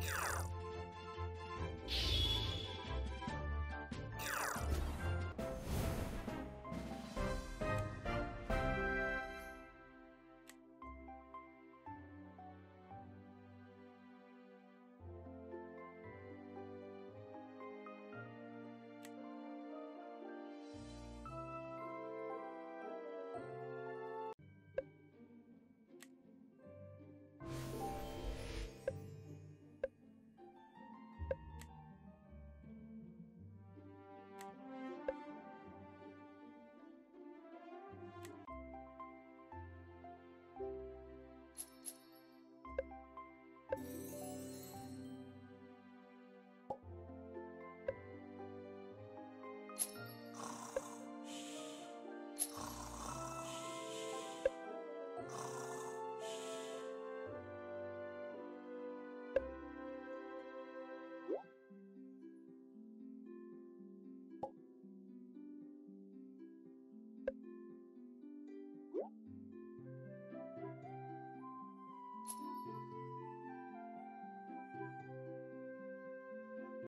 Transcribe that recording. Yeah.